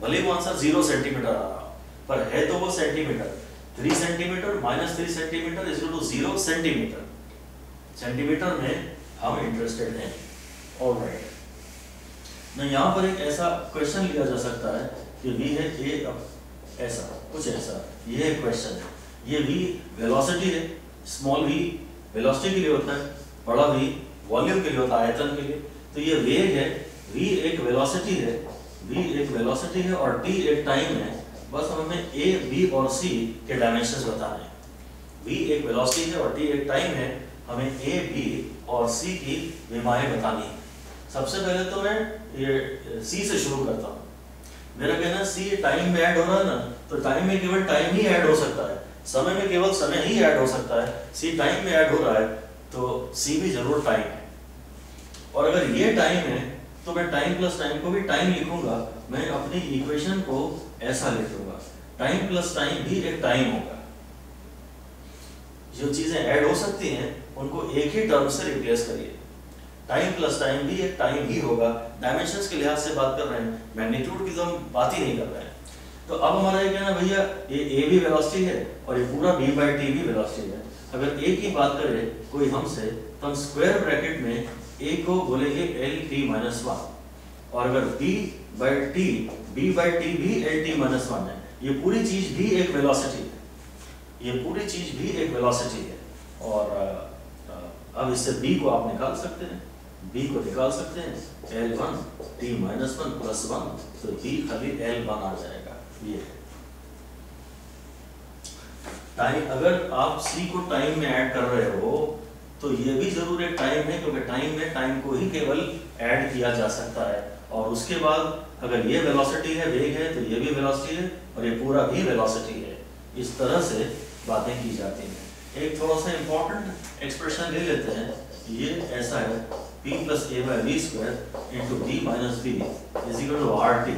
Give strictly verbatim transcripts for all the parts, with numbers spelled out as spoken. भले वो answer zero centimetre आ रहा पर है तो वो centimetre, three centimetre minus three centimetre is equal to zero centimetre, centimetre में हम इंटरेस्टेड हैं। ऑलराइट, ना यहाँ पर एक ऐसा क्वेश्चन लिया जा सकता है कि वी है ए ऐसा कुछ ऐसा, ये क्वेश्चन है, ये v वेलोसिटी है, स्मॉल v वेलोसिटी के लिए होता है, बड़ा v वॉल्यूम के लिए होता है, आयतन के लिए। तो ये वेग है, v एक वेलोसिटी है, v एक वेलोसिटी है और t एक टाइम है। बस हमें a, b और c के डायमेंशंस बताने हैं। v एक वेलोसिटी है और t एक टाइम है, हमें a, b और c की विमाएं बतानी है। सबसे पहले तो मैं ये c से शुरू करता हूँ। मेरा कहना है c टाइम में ऐड हो रहा है ना, तो टाइम में केवल टाइम ही ऐड हो सकता है, समय में केवल समय ही ऐड हो सकता है। सी टाइम में ऐड हो रहा है तो सी भी जरूर टाइम है, और अगर ये टाइम है तो मैं टाइम प्लस टाइम को भी टाइम लिखूंगा। मैं अपनी इक्वेशन को ऐसा लिखूंगा, टाइम प्लस टाइम भी एक टाइम होगा। जो चीजें ऐड हो सकती हैं उनको एक ही टर्म से रिप्लेस करिए। टाइम प्लस टाइम भी एक टाइम ही होगा। डायमेंशन के लिहाज से बात कर रहे हैं, मैग्नीट्यूड की तो हम बात ही नहीं कर रहे हैं। तो अब हमारा ये कहना भैया ये ए भी वेलोसिटी है और ये पूरा बी बाई टी भी वेलोसिटी है। अगर ए की बात करे कोई हमसे तो हम स्क्वायर ब्रैकेट में ए को बोलेंगे एल टी माइनस वन, और अगर b by t b by T भी एल टी माइनस वन है। ये पूरी चीज भी एक वेलोसिटी है, ये पूरी चीज भी एक वेलोसिटी है। और अब इससे बी को आप निकाल सकते हैं, बी को निकाल सकते हैं, l one T minus one plus one, तो बी खाली एल वन आ जाएगा। ये टाइम, अगर आप सी को टाइम में ऐड कर रहे हो तो ये भी जरूर एक टाइम है, क्योंकि टाइम में टाइम को ही केवल ऐड किया जा सकता है। और उसके बाद अगर ये वेलोसिटी है, वेग है, तो ये भी वेलोसिटी है और ये पूरा भी वेलोसिटी है। इस तरह से बातें की जाती हैं। एक थोड़ा सा इंपॉर्टेंट एक्सप्रेशन ले लेते हैं। ये ऐसा है, p plus a by v square into b minus b is equal to r t.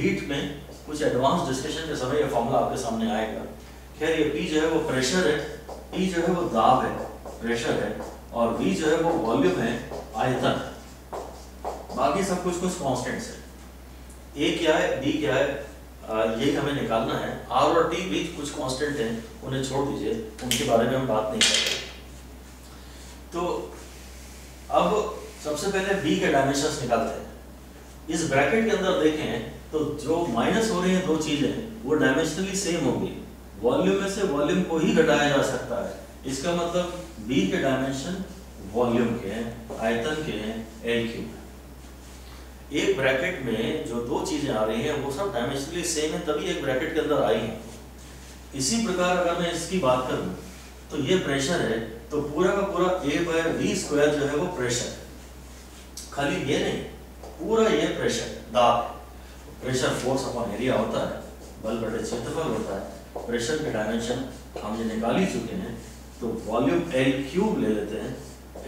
Heat में कुछ एडवांस डिस्कशन के समय ये फॉर्मूला आपके सामने आएगा। खैर, ये P जो है वो प्रेशर है, P जो है वो दाब है, प्रेशर है, और V जो है वो वॉल्यूम है, आयतन। बाकी सब कुछ कुछ कांस्टेंट्स है। A क्या है, B क्या है, आ, ये हमें निकालना है। R और T भी कुछ कांस्टेंट हैं, उन्हें छोड़ दीजिए, उनके बारे में हम बात नहीं कर रहे। तो अब सबसे पहले B के डायमेंशंस निकालते हैं। इस ब्रैकेट के अंदर देखें तो जो माइनस हो रही है दो चीजें वो डायमेंशनली सेम होगी। वॉल्यूम में से वॉल्यूम को ही घटाया जा सकता है, इसका मतलब बी के डायमेंशन वॉल्यूम के हैं, आयतन के हैं, एल क्यूब। एक ब्रैकेट में जो दो चीजें आ रही हैं वो सब डायमेंशनली सेम है, तभी एक ब्रैकेट के अंदर आई है। इसी प्रकार अगर मैं इसकी बात करूं तो ये प्रेशर है, तो पूरा का पूरा ए बाय वी स्क्वायर जो है वो प्रेशर है। खाली ये नहीं, पूरा ये प्रेशर दाब है। प्रेशर फोर्स अपॉन एरिया होता है, बल बटे क्षेत्रफल होता है। प्रेशर के डायमेंशन हम ये निकाल ही चुके हैं, तो वॉल्यूम एल क्यूब ले लेते हैं,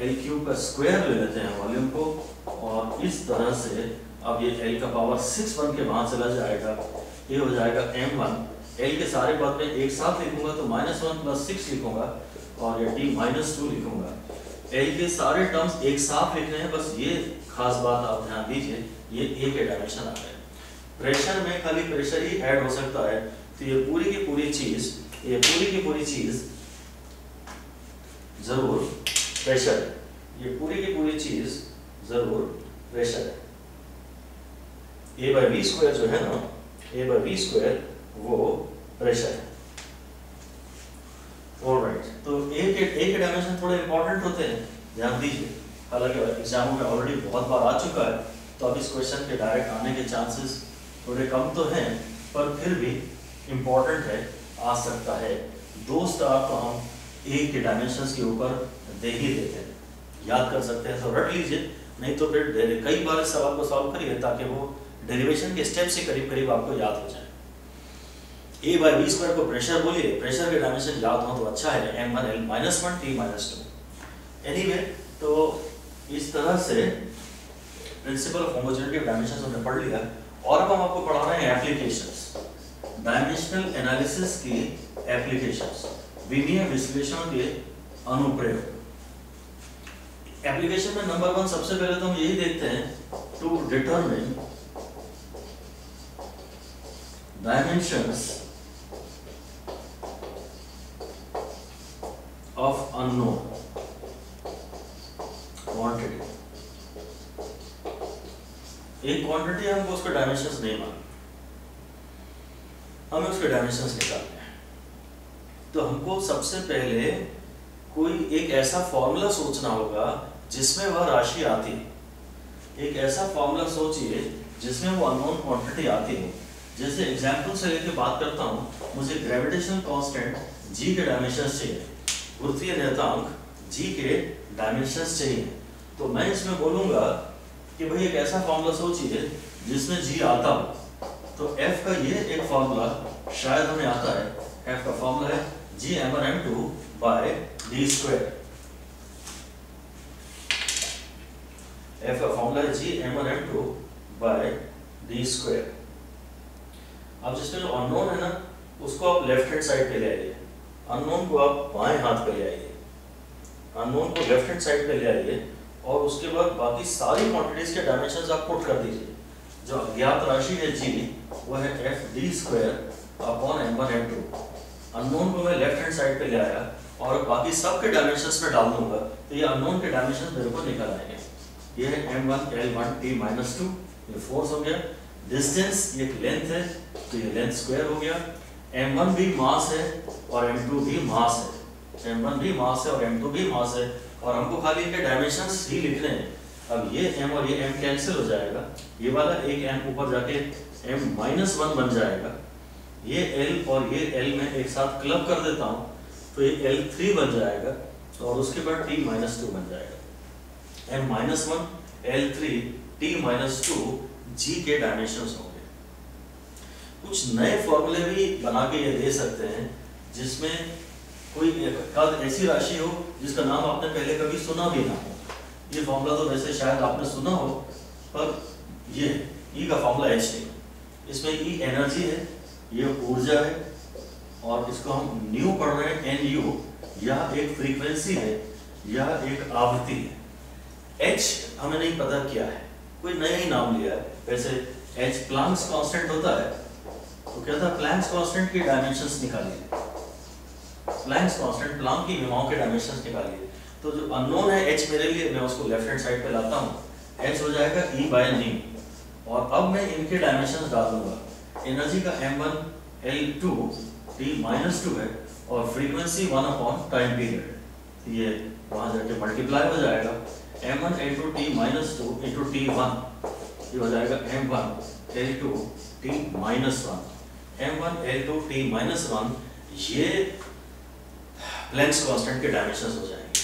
एल क्यूब का स्क्वायर ले लेते हैं वॉल्यूम को, और इस तरह से अब ये एल का पावर सिक्स वन के वहां चला जाएगा। ये हो जाएगा एम वन। एल के सारे पद में एक साथ लिखूंगा तो माइनस वन प्लस सिक्स लिखूंगा, और ये टी माइनस टू लिखूंगा। एल के सारे टर्म्स एक साथ लिख रहे हैं, बस ये खास बात आप ध्यान दीजिए, ये ए के डायमेंशन आ गए। प्रेशर में खाली प्रेशर ही ऐड हो सकता है, तो ये पूरी की पूरी चीज ये पूरी की पूरी चीज जरूर प्रेशर है। ये पूरी की पूरी चीज जरूर प्रेशर है। ए बाई वी स्क्वायर जो है ना, ए बाई वी स्क्वायर वो प्रेशर है। ऑलराइट, तो ए के ए के डायमेंशन थोड़े इंपॉर्टेंट होते हैं, ध्यान दीजिए। हालांकि एग्जाम में ऑलरेडी बहुत बार आ चुका है, तो अब इस क्वेश्चन के डायरेक्ट आने के चांसेस थोड़े कम तो हैं, पर फिर भी इम्पोर्टेंट है, आ सकता है। दो स्टार तो हम ए के डायमेंशंस के ऊपर दे ही देते हैं, याद कर सकते हैं तो रट लीजिए, नहीं तो फिर कई बार इस सवाल को सॉल्व करिए ताकि वो डेरिवेशन के स्टेप से करीब करीब आपको याद हो जाए। ए बाई वी स्क्वायर को प्रेशर बोलिए, प्रेशर के डायमेंशन याद हो तो अच्छा है, M one L minus one T minus two. Anyway, तो इस तरह से principle of homogeneity of dimensions हमने पढ़ लिया, और अब हम आपको पढ़ा रहे हैं एप्लीकेशंस, डायमेंशनल एनालिसिस की एप्लीकेशंस, विमीय विश्लेषण के अनुप्रयोग। एप्लीकेशन में नंबर वन सबसे पहले तो हम यही देखते हैं, to determine dimensions of unknown quantity, एक क्वांटिटी हमको उसके डायमेंशंस नहीं मालूम, हमें उसके डायमेंशंस निकालने हैं, तो हमको सबसे पहले कोई एक ऐसा फॉर्मूला सोचना होगा जिसमें वह राशि आती है। एक ऐसा फॉर्मूला सोचिए जिसमें वो अननोन क्वांटिटी आती है। जैसे एग्जाम्पल से लेके बात करता हूँ, मुझे ग्रेविटेशनल कांस्टेंट जी के डायमेंशंस चाहिए, गुरुत्वीय नियतांक जी के डायमेंशंस चाहिए, तो मैं इसमें बोलूँगा कि भाई एक ऐसा फॉर्मूला सोचिए जिसमें जी आता हो। तो एफ का ये एक फॉर्मूला शायद हमें आता है, एफ का फॉर्मूला है G m r m two by D square. F का फॉर्मूला है G m r m two by D square. अब जिसमें जो अननोन है ना, उसको आप लेफ्ट हैंड साइड पे ले आइए, अननोन को आप बाएं हाथ पे ले आइए, अननोन को लेफ्ट हैंड साइड पे ले आइए, और उसके बाद बाकी सारी क्वांटिटीज के डायमेंशंस आप पुट कर दीजिए। जो अज्ञात राशि है जी, वो है F D square upon m one m two. Unknown को मैं लेफ्ट हैंड साइड पे ले आया और बाकी सब के डायमेंशंस में डाल दूंगा, तो ये अननोन के डायमेंशंस मेरे को निकल आएंगे। ये है M one L one T minus two, ये फोर्स हो गया। डिस्टेंस ये लेंथ है, तो ये लेंथ स्क्वायर हो गया। एम वन भी मास है और एम टू भी मास है, एम वन भी मास है और एम टू भी मास है, और हमको खाली इनके डायमेंशंस ही लिखने हैं। अब ये m और ये m कैंसिल हो जाएगा, ये वाला एक m ऊपर जाके m माइनस वन बन जाएगा। ये l और ये l में एक साथ क्लब कर देता हूँ, तो ये एल थ्री बन जाएगा, और उसके बाद टी माइनस टू बन जाएगा। M minus one l three t minus two G के डायमेंशंस होंगे। कुछ नए फॉर्मूले भी बना के ये दे सकते हैं जिसमें कोई ऐसी राशि हो जिसका नाम आपने पहले कभी सुना भी ना हो। ये फॉर्मूला तो वैसे शायद आपने सुना हो, पर ये ई का फॉर्मूला एच है, इसमें ई एनर्जी है, ये ऊर्जा है, और इसको हम न्यू पढ़ रहे हैं एन यू। यह एक फ्रीक्वेंसी है, यह एक आवृत्ति है। एच हमें नहीं पता क्या है, कोई नया ही नाम लिया है। वैसे एच प्लैंक्स कांस्टेंट होता है, तो क्या था, प्लैंक्स कांस्टेंट की डायमेंशंस निकालिए, प्लैंक्स कांस्टेंट प्लैंक की विमाओं के डायमेंशंस निकालिए। तो जो अननोन है एच मेरे लिए, मैं उसको लेफ्ट हैंड साइड पे लाता हूँ, एच हो जाएगा ई बाय नी, और अब मैं इनके डायमेंशंस डाल दूंगा। एनर्जी का m one l two t minus two है, और frequency one upon time period, ये वहाँ जाके मल्टीप्लाई हो जाएगा। M one l two t minus two into t one, ये हो जाएगा M one l two t minus one, m one l two t minus one. ये प्लैंक्स कांस्टेंट के डायमेंशंस हो जाएंगे।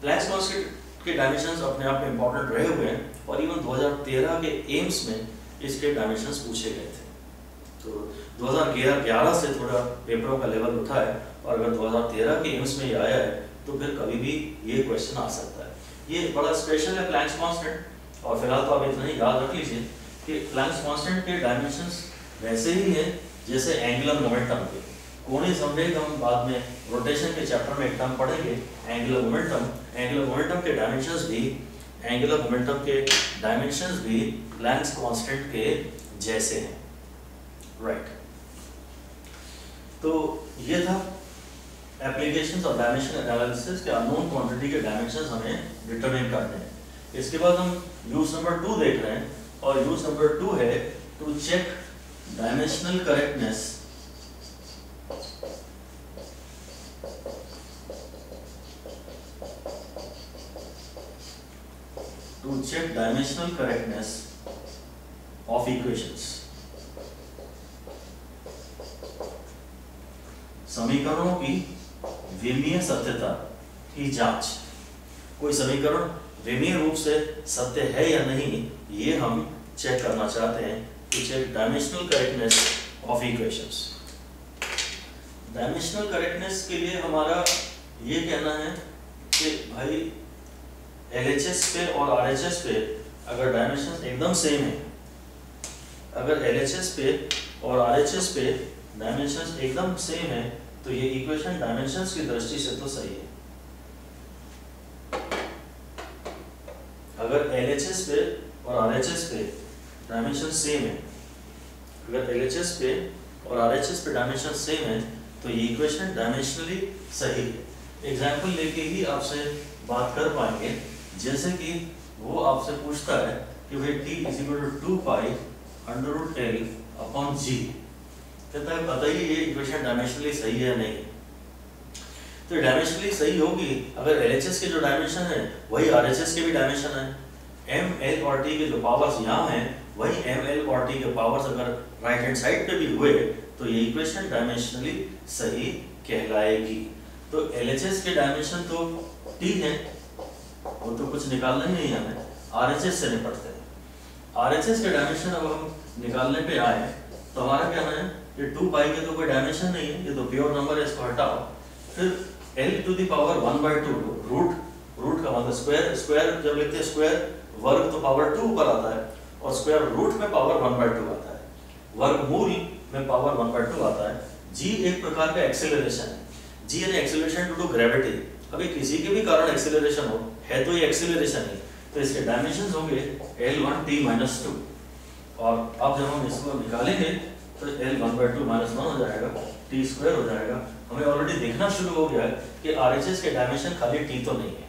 प्लैंक्स कांस्टेंट के डायमेंशंस अपने आप में इम्पोर्टेंट रहे हुए हैं, और इवन दो हज़ार तेरह के एम्स में इसके डायमेंशंस पूछे गए थे। तो दो हज़ार ग्यारह से थोड़ा पेपरों का लेवल उठा है, और अगर दो हज़ार तेरह के एम्स में ये आया है तो फिर कभी भी ये क्वेश्चन आ सकता है। ये बड़ा स्पेशल है प्लैंक्स कांस्टेंट, और फिलहाल तो आप इतना ही याद रख लीजिए कि प्लैंक्स कांस्टेंट के डायमेंशंस वैसे ही हैं जैसे एंगुलर मोमेंटम के। कोणीय संवेग हम बाद में रोटेशन के चैप्टर में एक टर्म पढ़ेंगे, एंगुलर मोमेंटम। एंगुलर मोमेंटम के डायमेंशंस भी एंगुलर मोमेंटम के डायमेंशंस भी प्लैंक्स कांस्टेंट के जैसे हैं, राइट। तो ये था एप्लीकेशंस ऑफ डायमेंशन एनालिसिस के, अननोन क्वांटिटी के डायमेंशंस हमें डिटरमिन करने हैं। इसके बाद हम यूज नंबर टू देख रहे हैं, और यूज नंबर टू है to check dimensional correctness to check dimensional correctness of equations. समीकरणों की विमीय सत्यता की जांच, कोई समीकरण विमीय रूप से सत्य है या नहीं, ये हम चेक करना चाहते हैं। To check dimensional correctness of equations. Dimensional correctness के लिए हमारा ये कहना है कि भाई एलएचएस पे और आरएचएस पे अगर डायमेंशन एकदम सेम है, अगर एलएचएस पे और आरएचएस पे डायमेंशन एकदम सेम है, तो ये इक्वेशन डायमेंशंस की दृष्टि से तो सही है। अगर एलएचएस पे और आरएचएस पे डायमेंशन सेम है, अगर एलएचएस पे और आरएचएस पे डायमेंशन सेम है तो ये इक्वेशन डायमेंशनली सही है। एग्जाम्पल लेके ही आपसे बात कर पाएंगे। जैसे कि वो आपसे पूछता है कि भाई t is equal to two pi under root l upon g, कहता है बताइए ये इक्वेशन डायमेंशनली सही है नहीं? तो डायमेंशनली सही होगी अगर एलएचएस के जो डायमेंशन है वही आरएचएस के भी डायमेंशन है। एम एल और टी के जो पावर्स यहाँ हैं वही एम एल और टी के पावर्स अगर राइट हैंड साइड पे भी हुए तो ये इक्वेशन डायमेंशनली सही कहलाएगी। तो एलएचएस के डायमेंशन तो टी है, वो तो कुछ निकालना ही नहीं हमें, आरएचएस से निपटते हैं। आरएचएस के डायमेंशन अब हम निकालने पे आए तो हमारा क्या है, ये टू पाई के तो कोई डायमेंशन नहीं है, ये तो प्योर नंबर है, इसको हटाओ। फिर L to the power one by two root, root का मतलब स्क्वायर, स्क्वायर जब लिखते हैं स्क्वायर वर्ग तो पावर टू ऊपर आता है और स्क्वायर रूट में पावर वन बाई टू आता है, वर्गमूल में पावर वन बाई टू आता है। जी एक प्रकार का एक्सेलरेशन है, जी यानी एक्सेलरेशन टू टू ग्रेविटी। अभी किसी के भी कारण एक्सेलरेशन हो है तो ये एक्सेलरेशन है, तो इसके डायमेंशंस होंगे L one t minus two और अब जब हम इसको निकालेंगे तो L one by two minus one हो जाएगा, t स्क्वायर हो जाएगा। हमें ऑलरेडी देखना शुरू हो गया है कि आरएचएस के डायमेंशन खाली t तो नहीं है,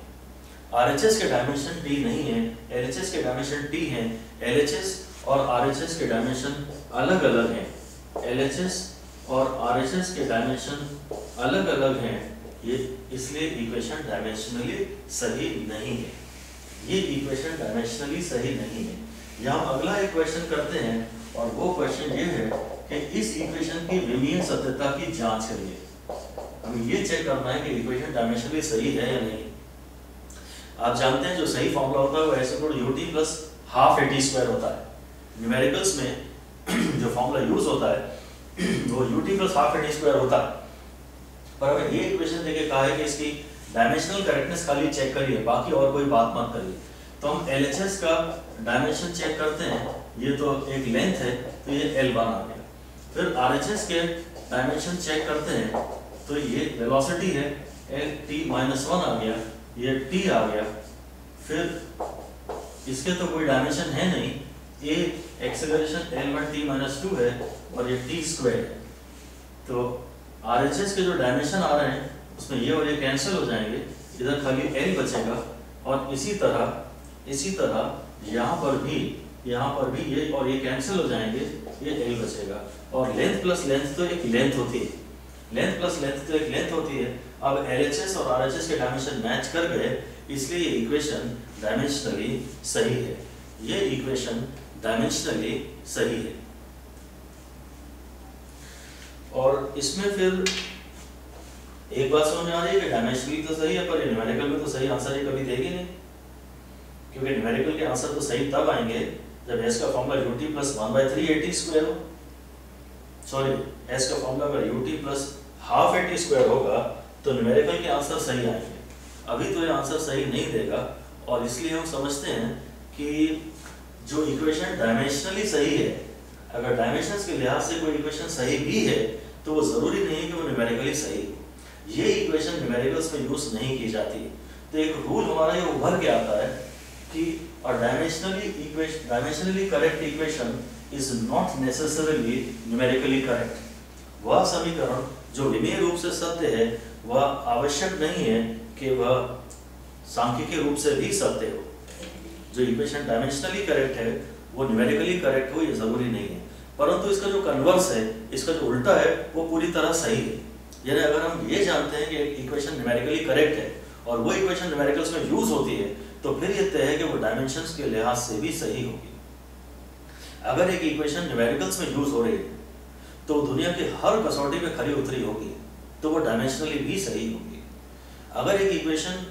आरएचएस के डायमेंशन t नहीं है, एलएचएस के डायमेंशन t हैं। एलएचएस और आरएचएस के डायमेंशन अलग अलग हैं, एलएचएस और आरएचएस के डायमेंशन अलग अलग हैं, ये इसलिए इक्वेशन डायमेंशनली सही नहीं है, ये इक्वेशन डायमेंशनली सही नहीं है। यहाँ अगला एक क्वेश्चन करते हैं और वो क्वेश्चन ये है कि इस इक्वेशन की विमीय सत्यता की जांच करिए। हमें ये चेक करना है कि इक्वेशन डायमेंशनली सही है या नहीं। आप जानते हैं जो सही फॉर्मूला होता है वो S equal to UT plus half A T square होता है। न्यूमेरिकल्स में जो फॉर्मूला यूज होता है वो UT plus half A T square होता है। पर हमें ये इक्वेशन देके कहा है कि इसकी डायमेंशनल करेक्टनेस खाली चेक करिए, बाकी और कोई बात मत करिए। तो हम एलएचएस का डायमेंशन चेक करते हैं, ये तो एक लेंथ है तो ये एल वन आ गया। फिर आरएचएस के डायमेंशन चेक करते हैं तो ये वेलोसिटी है, एल टी माइनस वन आ गया, ये टी आ गया। फिर इसके तो कोई डायमेंशन है नहीं, ये acceleration L one T minus two है और ये टी स्क्वायर है। तो आरएचएस के जो डायमेंशन आ रहे हैं उसमें ये और ये कैंसिल हो जाएंगे, इधर खाली एल बचेगा। और इसी तरह इसी तरह यहाँ पर भी यहाँ पर भी ये और ये कैंसिल हो जाएंगे, ये एल बचेगा। और लेंथ प्लस लेंथ तो एक लेंथ होती है, लेंथ प्लस लेंथ तो एक लेंथ होती है। अब एलएचएस और आरएचएस के डायमेंशन मैच कर गए, इसलिए ये इक्वेशन डायमेंशनली सही है, ये इक्वेशन डायमेंशनली सही है। और इसमें फिर एक बात समझ में आ रही है कि डायमेंशनली तो सही है पर न्यूमेरिकल में तो सही आंसर ये कभी देगी नहीं, क्योंकि न्यूमेरिकल के आंसर तो सही तब आएंगे जब एस का formula UT plus one by three AT square हो, सॉरी एस का फॉर्मूला अगर UT plus half AT square होगा तो न्यूमेरिकल के आंसर सही आएंगे। अभी तो ये आंसर सही नहीं देगा और इसलिए हम समझते हैं कि जो इक्वेशन डायमेंशनली सही है, अगर डायमेंशंस के लिहाज से कोई इक्वेशन सही भी है तो वो जरूरी नहीं है कि वो न्यूमेरिकली सही हो। ये इक्वेशन न्यूमेरिकल्स में यूज नहीं की जाती, तो एक रूल हमारा ये उभर के आता है कि a dimensionally equation dimensionally correct equation is not necessarily numerically correct. वह समीकरण जो विमीय रूप से सत्य है वह आवश्यक नहीं है कि वह सांख्यिकीय रूप से भी सत्य हो। जो इक्वेशन डायमेंशनली करेक्ट है वो न्यूमेरिकली करेक्ट हो ये जरूरी नहीं है, परंतु इसका जो कन्वर्स है, इसका जो उल्टा है वो पूरी तरह सही है। यानी अगर हम ये जानते हैं कि इक्वेशन न्यूमेरिकली करेक्ट है और वो इक्वेशन न्यूमेरिकल्स में यूज होती है तो फिर ये तय है कि वो डायमेंशंस के लिहाज से भी सही होगी। अगर एक इक्वेशन न्यूमेरिकल्स में यूज हो रही है तो दुनिया की हर कसौटी पे खरी उतरी होगी तो वो डायमेंशनली भी सही होगी। अगर एक इक्वेशन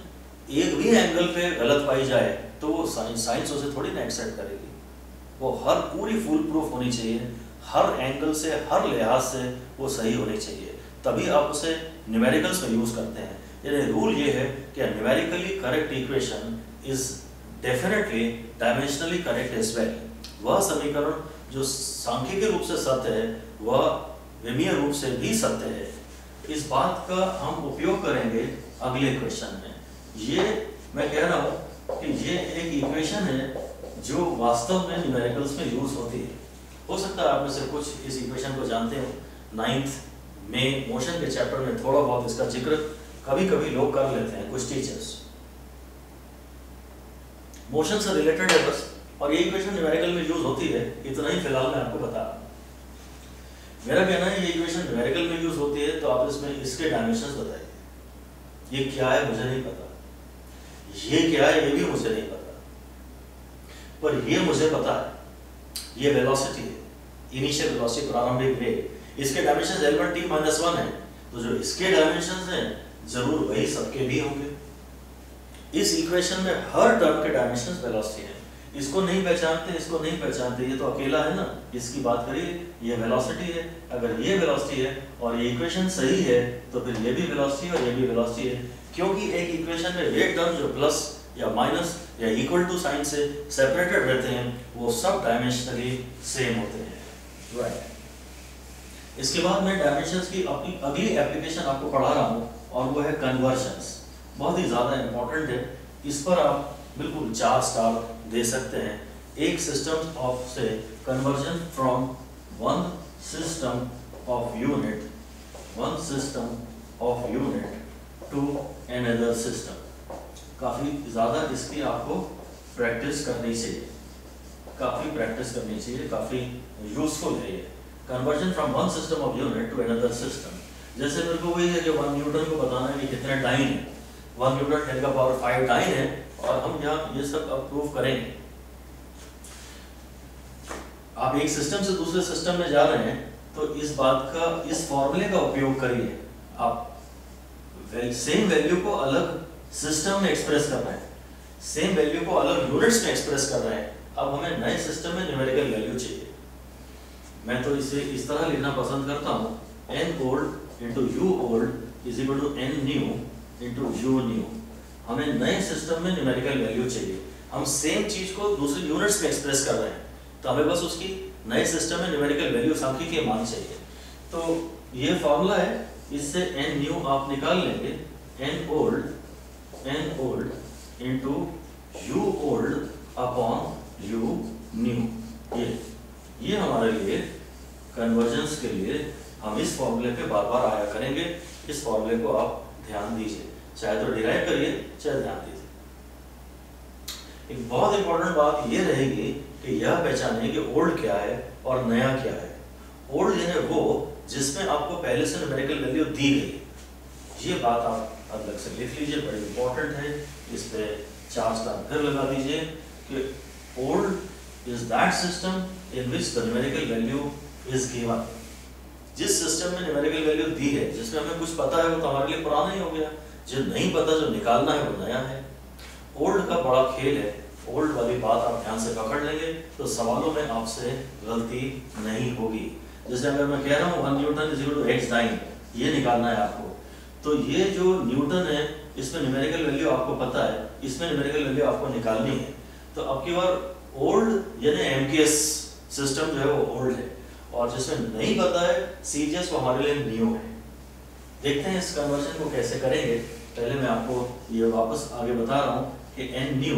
एक भी एंगल पे गलत पाई जाए तो वो साइंस उसे थोड़ी ना एक्सेप्ट करेगी, वो हर पूरी फुल प्रूफ होनी चाहिए, हर एंगल से हर लिहाज से वो सही होनी चाहिए, तभी आप उसे न्यूमेरिकल्स में यूज करते हैं। यानी रूल ये है कि numerically correct equation is definitely dimensionally correct as well. वह समीकरण जो सांख्यिकीय रूप से सत्य है वह विमीय रूप से भी सत्य है। इस बात का हम उपयोग करेंगे अगले क्वेश्चन में। ये मैं कह रहा हूँ कि ये एक इक्वेशन है जो वास्तव में न्यूमेरिकल्स में यूज होती है हो सकता है आप में से कुछ इस इक्वेशन को जानते हो। नाइन्थ में मोशन के चैप्टर में थोड़ा बहुत इसका जिक्र कभी कभी लोग कर लेते हैं, कुछ टीचर्स। मोशन से रिलेटेड है बस, और ये इक्वेशन न्यूमेरिकल में यूज होती है, इतना ही फिलहाल मैं आपको बता रहा हूँ। मेरा कहना है ये इक्वेशन न्यूमेरिकल में यूज होती है, तो आप इसमें इसके डायमेंशंस बताइए। ये क्या है मुझे नहीं पता, ये क्या है ये भी मुझे नहीं पता, पर ये मुझे पता है ये वेलोसिटी है, इनिशियल वेलोसिटी, प्रारंभिक वेग। इसके dimensions L one t minus one है, तो जो इसके डायमेंशंस हैं जरूर वही सबके भी होंगे। इस इक्वेशन में हर टर्म के डायमेंशंस वेलोसिटी है। इसको नहीं पहचानते, इसको नहीं पहचानते, ये तो अकेला है ना, इसकी बात करिए, ये वेलोसिटी है। अगर ये वेलोसिटी है और ये इक्वेशन सही है तो फिर ये भी वेलोसिटी और ये भी वेलोसिटी है, क्योंकि एक इक्वेशन में वे टर्म जो प्लस या माइनस या इक्वल टू साइन से सेपरेटेड रहते हैं वो सब डायमेंशनली सेम होते हैं, राइट। इसके बाद मैं डायमेंशंस की अपनी अगली एप्लीकेशन आपको पढ़ा रहा हूँ, और वो है कन्वर्जन्स। बहुत ही ज़्यादा इम्पोर्टेंट है, इस पर आप बिल्कुल चार स्टार दे सकते हैं। एक सिस्टम ऑफ से conversion from one system of unit one system of unit to another system. काफ़ी ज़्यादा इसकी आपको प्रैक्टिस करनी चाहिए, काफ़ी प्रैक्टिस करनी चाहिए, काफ़ी यूजफुल है ये। Conversion from one system of unit to another system, जैसे मेरे को वही है कि वन न्यूटन को बताना है कि कितने डाइन है, वन न्यूटन टेन का पावर फाइव डाइन है, और हम यहाँ ये सब अब प्रूव करेंगे। आप एक सिस्टम से दूसरे सिस्टम में जा रहे हैं तो इस बात का, इस फॉर्मूले का उपयोग करिए। आप सेम वैल्यू को अलग सिस्टम में एक्सप्रेस कर रहे हैं, सेम वैल्यू को अलग यूनिट्स में एक्सप्रेस कर रहे हैं। अब हमें नए सिस्टम में न्यूमेरिकल वैल्यू चाहिए। मैं तो इसे इस तरह लिखना पसंद करता हूँ, N old into U old is equal to N new into U new. हमें नए सिस्टम में न्यूमेरिकल वैल्यू चाहिए, हम सेम चीज को दूसरे यूनिट्स में एक्सप्रेस कर रहे हैं, तो हमें बस उसकी नए सिस्टम में न्यूमेरिकल वैल्यू सांख्यिकीय मान चाहिए। तो ये फॉर्मूला है, इससे n न्यू आप निकाल लेंगे, n old n old into u old upon u new. ये ये हमारे लिए कन्वर्जेंस के लिए, हम इस फॉर्मूले पे बार बार आया करेंगे। इस फॉर्मूले को आप ध्यान दीजिए, चाहे तो डिराइव करिए चाहे ध्यान दीजिए। एक बहुत इंपॉर्टेंट बात यह रहेगी कि यह पहचाने कि ओल्ड क्या है और नया क्या है। ओल्ड यानी वो जिसमें आपको पहले से न्यूमेरिकल वैल्यू दी गई। ये बात आप अलग से लिख लीजिए, बड़ी इंपॉर्टेंट है, इस पर चार स्टार फिर लगा दीजिए कि old is that system in which the numerical value is given. जिस सिस्टम में न्यूमेरिकल वैल्यू दी है, जिसमें हमें कुछ पता है, वो तो हमारे लिए पुराना ही हो गया, जो नहीं पता जो निकालना है वो नया है। ओल्ड का बड़ा खेल है, ओल्ड वाली बात आप ध्यान से पकड़ लेंगे तो सवालों में आपसे गलती नहीं होगी। जैसे अगर मैं कह रहा हूँ one newton is equal to X dyne, ये निकालना है आपको, तो ये जो न्यूटन है इसमें न्यूमेरिकल वैल्यू आपको पता है, इसमें न्यूमेरिकल वैल्यू आपको निकालनी है। तो अब की बार ओल्ड यानी एमकेएस सिस्टम जो है वो ओल्ड है, और जिसमें नहीं पता है सीजीएस वो हमारे लिए न्यू है। देखते हैं इस कन्वर्जन को कैसे करेंगे। पहले मैं आपको ये वापस आगे बता रहा हूँ कि एन न्यू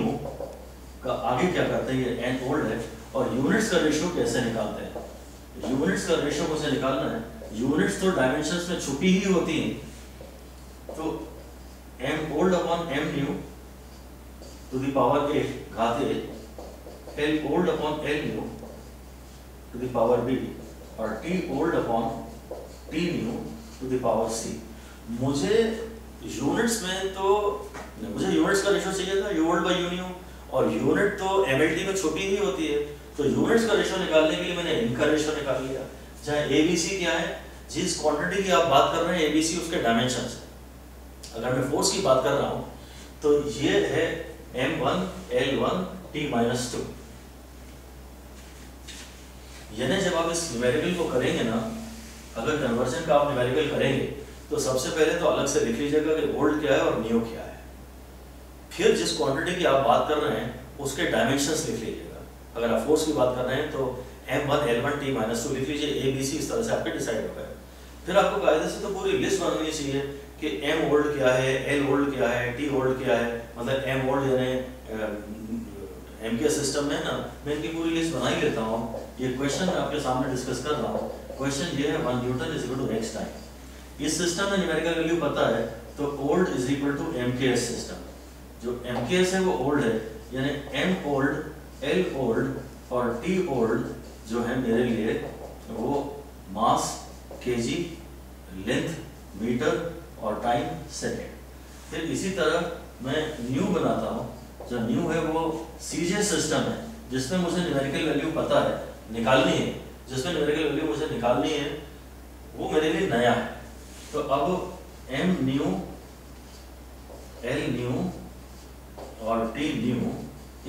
का आगे क्या करते हैं, एन ओल्ड है, और यूनिट्स का रेशियो कैसे निकालते हैं। यूनिट्स का रेशियो कैसे निकालना है, यूनिट्स तो डायमेंशंस में छुपी ही होती हैं, तो M old upon M new to the power A घात A, L old upon L new to the power B, और T old upon T new to the power C. मुझे यूनिट्स में तो मुझे यूनिट्स का रेशो चाहिए था, U old by U new, और यूनिट तो एम एल टी में छुपी ही होती है, तो यूनिट्स का रेशो निकालने के लिए मैंने इनका रेशो निकाल लिया, जहाँ ए बी सी क्या है, जिस क्वांटिटी की आप बात कर रहे हैं ए बी सी उसके डायमेंशंस है। अगर मैं फोर्स की बात कर रहा हूँ तो ये है M one L one T minus two. यानी जब आप इस न्यूमेरिकल को करेंगे ना, अगर कन्वर्जन का आप न्यूमेरिकल करेंगे तो सबसे पहले तो अलग से लिख लीजिएगा कि ओल्ड क्या है और न्यू क्या है, फिर जिस क्वांटिटी की आप बात कर रहे हैं उसके डायमेंशंस लिख लीजिएगा। अगर आप फोर्स की बात कर रहे हैं तो M one L one T minus two लिख लीजिए, ए बी सी इस तरह से आपके डिसाइड हो गए। फिर आपको कायदे से तो पूरी लिस्ट बनानी चाहिए कि एम ओल्ड क्या है, एल ओल्ड क्या है, टी ओल्ड क्या है, मतलब एम ओल्ड यानी एम के सिस्टम है ना, मैं इनकी पूरी लिस्ट बना ही लेता हूँ, ये क्वेश्चन आपके सामने डिस्कस कर रहा हूँ। क्वेश्चन ये है one newton is equal to X time. इस सिस्टम में न्यूमेरिकल वैल्यू पता है तो old is equal to M K S system. जो एम के एस है वो ओल्ड है, यानी एम ओल्ड, एल ओल्ड और टी ओल्ड जो है मेरे लिए वो मास केजी, लेंथ मीटर और टाइम सेकेंड। फिर इसी तरह मैं न्यू बनाता हूँ। जो न्यू है वो सीजे सिस्टम है जिसमें मुझे न्यूमेरिकल वैल्यू पता है, निकालनी है, जिसमें न्यूमेरिकल वैल्यू मुझे निकालनी है, वो मेरे लिए नया है। तो अब एम न्यू, एल न्यू और टी न्यू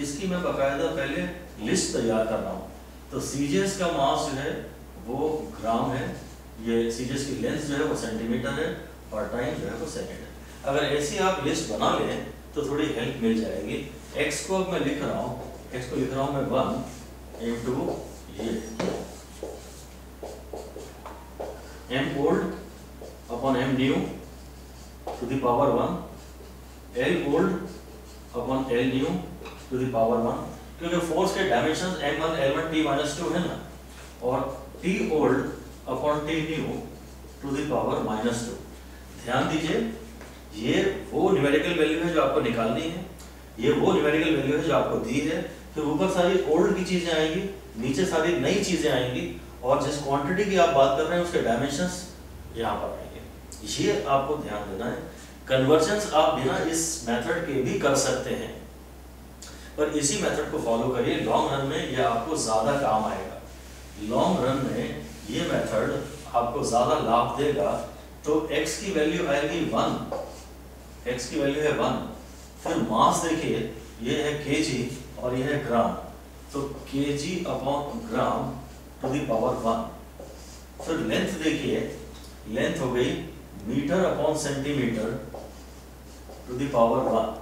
इसकी मैं बाकायदा पहले लिस्ट तैयार कर रहा हूँ। तो सीजेस का मास जो है वो ग्राम है, ये सीजेस की लेंथ जो है वो सेंटीमीटर है और टाइम जो है वो सेकेंड है। अगर ऐसी आप लिस्ट बना लें तो थोड़ी हेल्प मिल जाएगी। एक्स को अब मैं लिख रहा हूँ, एक्स को लिख रहा हूँ मैं वन इंटू ये M old upon M new to the power one, L old upon L new to the power one, क्योंकि फोर्स के dimension M one, L one, T minus two है ना, और T old upon T new to the power minus two. ध्यान दीजिए, ये वो numerical value है जो आपको निकालनी है, ये वो न्यूमेरिकल वैल्यू है जो आपको दी है। फिर ऊपर सारी ओल्ड की चीजें आएंगी, नीचे सारी नई चीजें आएंगी, और जिस क्वांटिटी की आप बात कर रहे हैं उसके डायमेंशंस यहाँ पर आएंगे। ये आपको ध्यान देना है। कन्वर्जन्स आप बिना इस मेथड के भी कर सकते हैं, पर इसी मेथड को फॉलो करिए। लॉन्ग रन में ये आपको ज़्यादा काम आएगा। लॉन्ग रन में ये मेथड आपको ज़्यादा लाभ देगा। तो x की वैल्यू आएगी वन, x की वैल्यू है वन। फिर मास देखिए, ये है केजी और ये है ग्राम, तो KG upon gram to the power one. फिर लेंथ देखिए, लेंथ हो गई metre upon centimetre to the power one.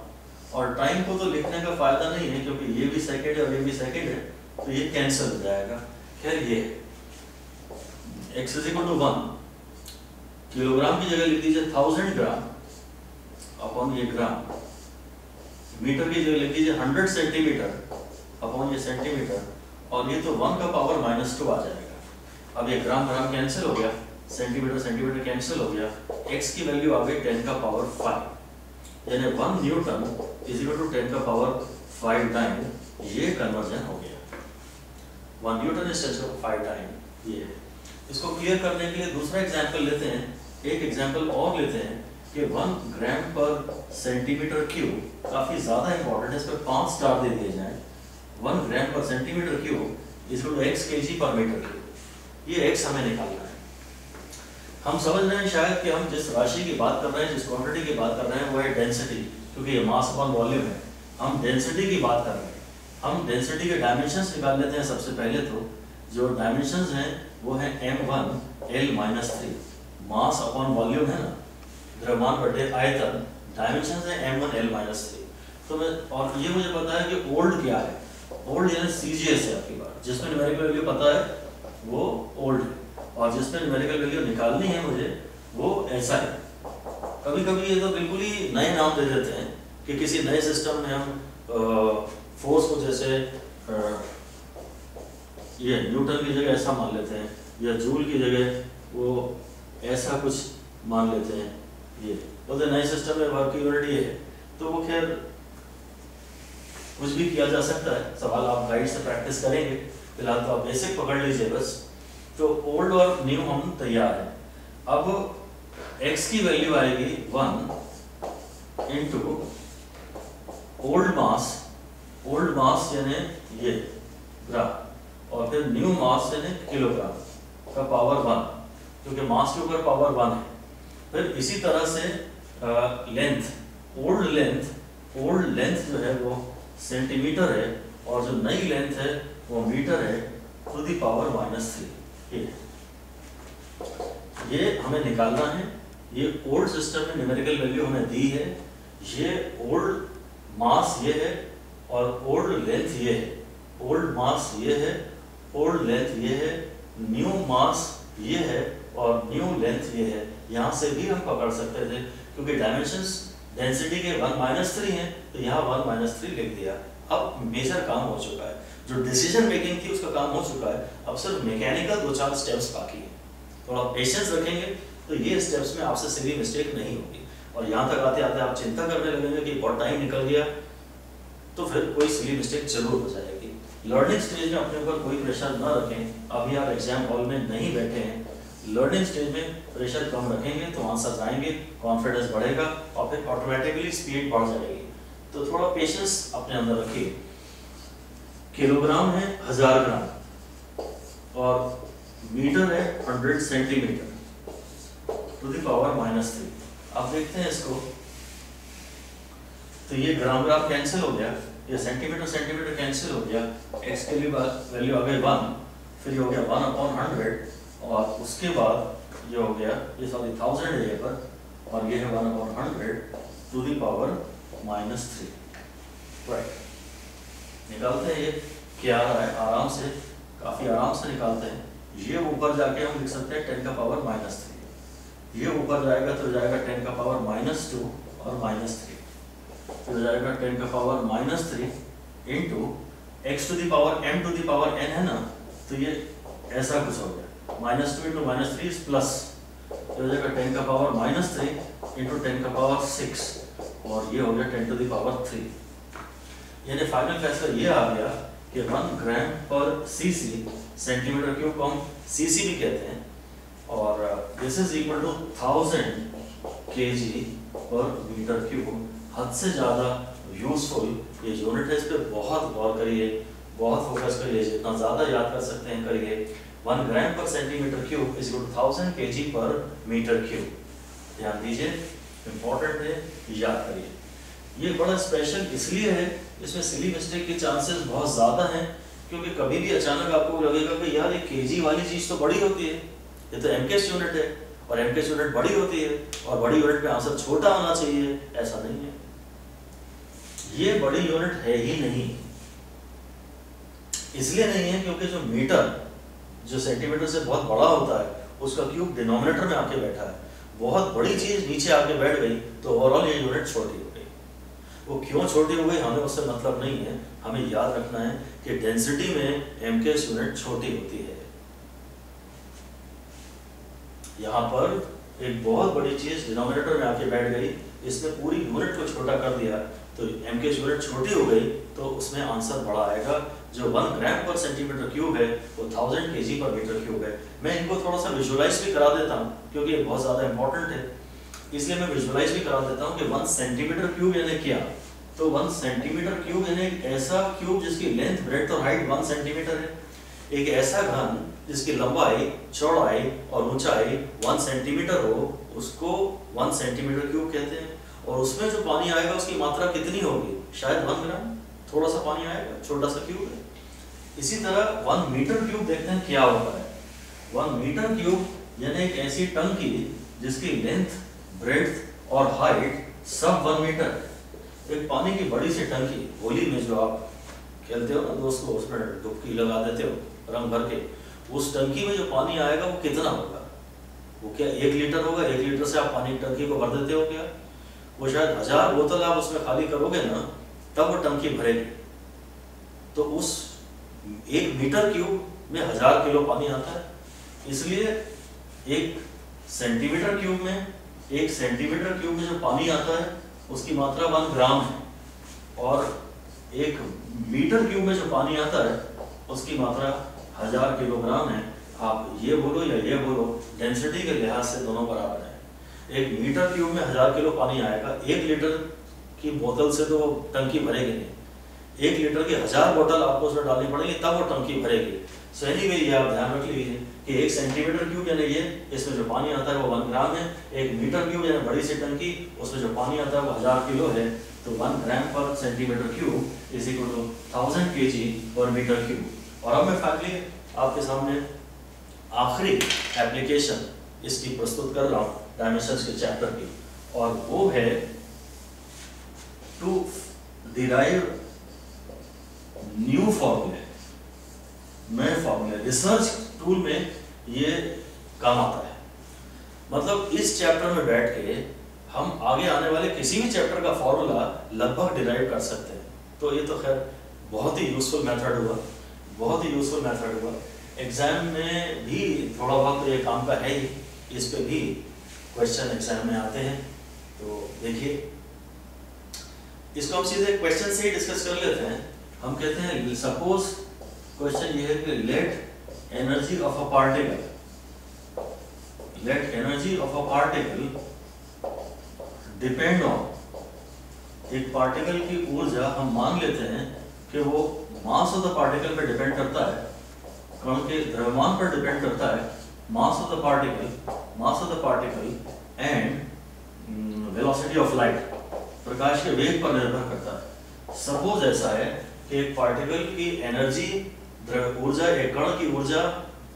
और टाइम को तो लिखने का फायदा नहीं है क्योंकि ये भी सेकेंड है और ये भी सेकेंड है, तो ये कैंसिल हो जाएगा। खैर ये x is equal to one, kilogram की जगह लिख दीजिए थाउजेंड ग्राम अपॉन ये ग्राम, मीटर की जगह लिख दीजिए हंड्रेड सेंटीमीटर अपॉन ये सेंटीमीटर, और ये तो वन का पावर माइनस टू आ जाएगा। अब ये ग्राम ग्राम कैंसिल हो गया, सेंटीमीटर सेंटीमीटर कैंसिल हो गया, x की वैल्यू आ गई टेन का पावर फाइव, यानी one newton is equal to ten का पावर फाइव टाइम ये कन्वर्जन हो गया। One newton is equal to five time ये। इसको क्लियर करने के लिए दूसरा एग्जाम्पल लेते हैं, एक एग्जाम्पल और लेते हैं कि वन ग्राम पर सेंटीमीटर क्यूब काफ़ी ज़्यादा इंपॉर्टेंट है, इस पर पाँच स्टार दे दिए जाएँ। वन ग्राम पर centimetre cube is equal to X K G पर मीटर क्यूब। ये एक्स हमें निकालना है। हम समझ रहे हैं शायद कि हम जिस राशि की बात कर रहे हैं, जिस क्वांटिटी की बात कर रहे हैं वो है डेंसिटी, क्योंकि ये मास अपॉन वॉल्यूम है। हम डेंसिटी की बात कर रहे हैं। हम डेंसिटी के डायमेंशंस निकाल लेते हैं। सबसे पहले तो जो डायमेंशंस हैं वो है M one L minus three, mass upon volume है ना, द्रव्यमान बटे आयतन। डायमेंशंस है M one L minus three. तो मैं और ये मुझे पता है कि ओल्ड क्या है। ओल्ड यानी सी जी एस है आपकी बात, जिसमें न्यूमेरिकल वैल्यू पता है वो ओल्ड है, और जिसमें न्यूमेरिकल वैल्यू निकालनी है मुझे वो ऐसा है। कभी कभी ये तो बिल्कुल ही नए नाम दे देते हैं कि किसी नए सिस्टम में हम फोर्स को जैसे आ, ये न्यूटन की जगह ऐसा मान लेते हैं, या जूल की जगह वो ऐसा कुछ मान लेते हैं। ये बोलते तो नए सिस्टम में वर्क यूनिट ये है, तो वो खैर कुछ भी किया जा सकता है। सवाल आप गाइड से प्रैक्टिस करेंगे, फिलहाल तो आप बेसिक पकड़ लीजिए बस। तो ओल्ड और न्यू हम तैयार है। अब x की वैल्यू आएगी one into old mass, old mass यानी ये ग्राम, और फिर न्यू मास यानी किलोग्राम का पावर वन, क्योंकि मास के ऊपर पावर वन है। फिर इसी तरह से length, old length, old length जो है वो सेंटीमीटर है, और जो नई लेंथ है वो मीटर है to the power minus three. ये हमें निकालना है। ये ओल्ड सिस्टम में न्यूमेरिकल वैल्यू हमें दी है। ये ओल्ड मास ये है और ओल्ड लेंथ ये है, ओल्ड मास ये है, ओल्ड लेंथ ये है, न्यू मास ये है और न्यू लेंथ ये है। यहाँ से भी हम पकड़ सकते थे क्योंकि डायमेंशंस डेंसिटी के वन माइनस थ्री हैं, तो यहाँ वन माइनस थ्री लिख दिया। अब मेजर काम हो चुका है। जो डिसीजन मेकिंग थी उसका काम हो चुका है, अब सिर्फ मैकेनिकल दो चार स्टेप्स बाकी है। और आप पेशेंस रखेंगे तो ये स्टेप्स में आपसे सीधी मिस्टेक नहीं होगी। और यहाँ तक आते आते आप चिंता करने लगेंगे कि बहुत टाइम निकल गया, तो फिर कोई सीधी मिस्टेक जरूर हो जाएगी। लर्निंग स्टेज में अपने ऊपर कोई प्रेशर ना रखें। अभी आप एग्जाम हॉल में नहीं बैठे हैं, लर्निंग स्टेज में प्रेशर कम रखेंगे तो आंसर आएंगे, कॉन्फिडेंस बढ़ेगा और फिर ऑटोमेटिकली स्पीड बढ़ जाएगी। तो थोड़ा पेशेंस अपने अंदर रखिए। किलोग्राम है हजार ग्राम और मीटर है hundred centimetre to the power minus three. आप देखते हैं इसको तो ये ग्राम ग्राम कैंसिल हो गया, ये सेंटीमीटर सेंटीमीटर कैंसिल हो गया, एक्स के लिए वैल्यू आ गई वन, फिर ये हो गया वन अपॉन हंड्रेड और उसके बाद ये हो गया ये सॉरी थाउजेंड है पर, और ये है one upon hundred to the power minus three. Right, निकालते हैं ये क्या आ रहा है, आराम से, काफ़ी आराम से निकालते हैं। ये ऊपर जाके हम लिख सकते हैं टेन का पावर माइनस थ्री, ये ऊपर जाएगा तो जाएगा टेन का पावर माइनस टू और माइनस थ्री, तो जाएगा टेन का power minus three into X to the power M to the power N है ना, तो ये ऐसा कुछ हो गया minus two into minus three is plus, तो जाएगा टेन का power minus three into ten का पावर सिक्स और ये हो गया ten to the power three. यानी फाइनल फैसला ये आ गया कि वन ग्राम पर सीसी, सेंटीमीटर क्यूब को हम सीसी भी कहते हैं, और this is equal to thousand K G पर मीटर क्यूब। हद से ज़्यादा यूजफुल ये यूनिट टेस्ट पे बहुत गौर करिए, बहुत फोकस करिए, जितना ज़्यादा याद कर सकते हैं करिए। वन ग्राम पर centimetre cube is equal to thousand K G पर मीटर क्यूब। ध्यान दीजिए, इम्पोर्टेंट है, याद करिए। ये बड़ा स्पेशल इसलिए है, इसमें सिली मिस्टेक के चांसेस बहुत ज़्यादा हैं, क्योंकि कभी भी अचानक आपको लगेगा कि यार ये के जी वाली चीज़ तो बड़ी होती है, ये तो एम के एस यूनिट है और एम के एस यूनिट बड़ी होती है और बड़ी यूनिट में आंसर छोटा होना चाहिए, ऐसा नहीं है। ये बड़ी यूनिट है ही नहीं, इसलिए नहीं है क्योंकि जो मीटर जो सेंटीमीटर से बहुत बड़ा होता है उसका क्यूब डिनोमिनेटर में आके बैठा है, बहुत बड़ी चीज नीचे आके बैठ गई तो ओवरऑल ये यूनिट छोटी हो गई। वो क्यों छोटी हो गई हमें उससे मतलब नहीं है, हमें याद रखना है कि डेंसिटी में एम के एस यूनिट छोटी होती है। यहाँ पर एक बहुत बड़ी चीज डिनोमिनेटर में आके बैठ गई, इसने पूरी यूनिट को छोटा कर दिया, तो एम के यूनिट छोटी हो गई तो उसमें आंसर बड़ा आएगा। जो वन ग्राम पर सेंटीमीटर क्यूब है वो थाउजेंड के जी पर मीटर क्यूब है। मैं इनको थोड़ा सा विजुलाइज भी करा देता हूँ क्योंकि ये बहुत ज़्यादा इंपॉर्टेंट है, इसलिए मैं विजुलाइज भी करा देता हूँ कि वन सेंटीमीटर क्यूब यानी क्या। तो वन सेंटीमीटर क्यूब यानी एक ऐसा क्यूब जिसकी लेंथ, ब्रेथ और हाइट वन सेंटीमीटर है, एक ऐसा घन जिसकी लंबाई, चौड़ाई और ऊंचाई वन सेंटीमीटर हो, उसको वन सेंटीमीटर क्यूब कहते हैं। और उसमें जो पानी आएगा उसकी मात्रा कितनी होगी, शायद वन ग्राम, थोड़ा सा पानी आएगा, छोटा सा क्यूब है। इसी तरह वन मीटर क्यूब देखते हैं क्या होता है। वन मीटर क्यूब यानी एक ऐसी टंकी जिसकी लेंथ, ब्रेथ और हाइट सब वन मीटर है, एक पानी की बड़ी सी टंकी। होली में जो आप खेलते हो ना दोस्तों, उसमें डुबकी लगा देते हो रंग भर के, उस टंकी में जो पानी आएगा वो कितना होगा, वो क्या एक लीटर होगा? एक लीटर से आप पानी टंकी को भर देते हो क्या? वो शायद हजार बोतल आप उसमें खाली करोगे ना तब वो टंकी भरेगी। तो उस एक मीटर क्यूब में हजार किलो पानी आता है, इसलिए एक सेंटीमीटर क्यूब में एक सेंटीमीटर क्यूब में जो पानी आता है उसकी मात्रा वन ग्राम है, और एक मीटर क्यूब में जो पानी आता है उसकी मात्रा हजार किलोग्राम है। आप ये बोलो या ये बोलो, डेंसिटी के लिहाज से दोनों बराबर है। एक मीटर क्यूब में हजार किलो पानी आएगा, एक लीटर की बोतल से तो वो टंकी भरेगी नहीं, एक लीटर की हजार बोतल आपको उसमें डालनी पड़ेगी तब वो टंकी भरेगी। सो एनीवे ये आप ध्यान रख लीजिए कि एक सेंटीमीटर क्यूब यानी ये, इसमें जो पानी आता है वो वन ग्राम है, एक मीटर क्यूब यानी बड़ी सी टंकी, उसमें जो पानी आता है वो हजार किलो है। तो वन ग्राम पर centimetre cube is equal to thousand K G पर मीटर क्यूब। और अब मैं फाइनली आपके सामने आखिरी एप्लीकेशन इसकी प्रस्तुत कर रहा हूँ डायमेंशंस के चैप्टर की, और वो है टू डिराइव न्यू फॉर्मूले, नए फॉर्मूले। रिसर्च टूल में ये काम आता है, मतलब इस चैप्टर में बैठ के हम आगे आने वाले किसी भी चैप्टर का फॉर्मूला लगभग डिराइव कर सकते हैं। तो ये तो खैर बहुत ही यूजफुल मेथड हुआ। बहुत ही यूजफुल मेथड हुआ। एग्जाम में भी थोड़ा बहुत ये काम का है ही, इस पे भी क्वेश्चन एग्जाम में आते हैं। तो देखिए, इसको हम सीधे क्वेश्चन से ही डिस्कस कर लेते हैं। हम कहते हैं सपोज क्वेश्चन ये है कि let energy of a particle let energy of a particle depend on. एक पार्टिकल की ऊर्जा हम मान लेते हैं कि वो मास ऑफ द पार्टिकल पर डिपेंड करता है, कण के द्रव्यमान पर डिपेंड करता है। Mass of the particle mass of the particle and velocity of light, प्रकाश के वेग पर निर्भर करता है। सपोज ऐसा है कि एक पार्टिकल की एनर्जी ऊर्जा एक कण की ऊर्जा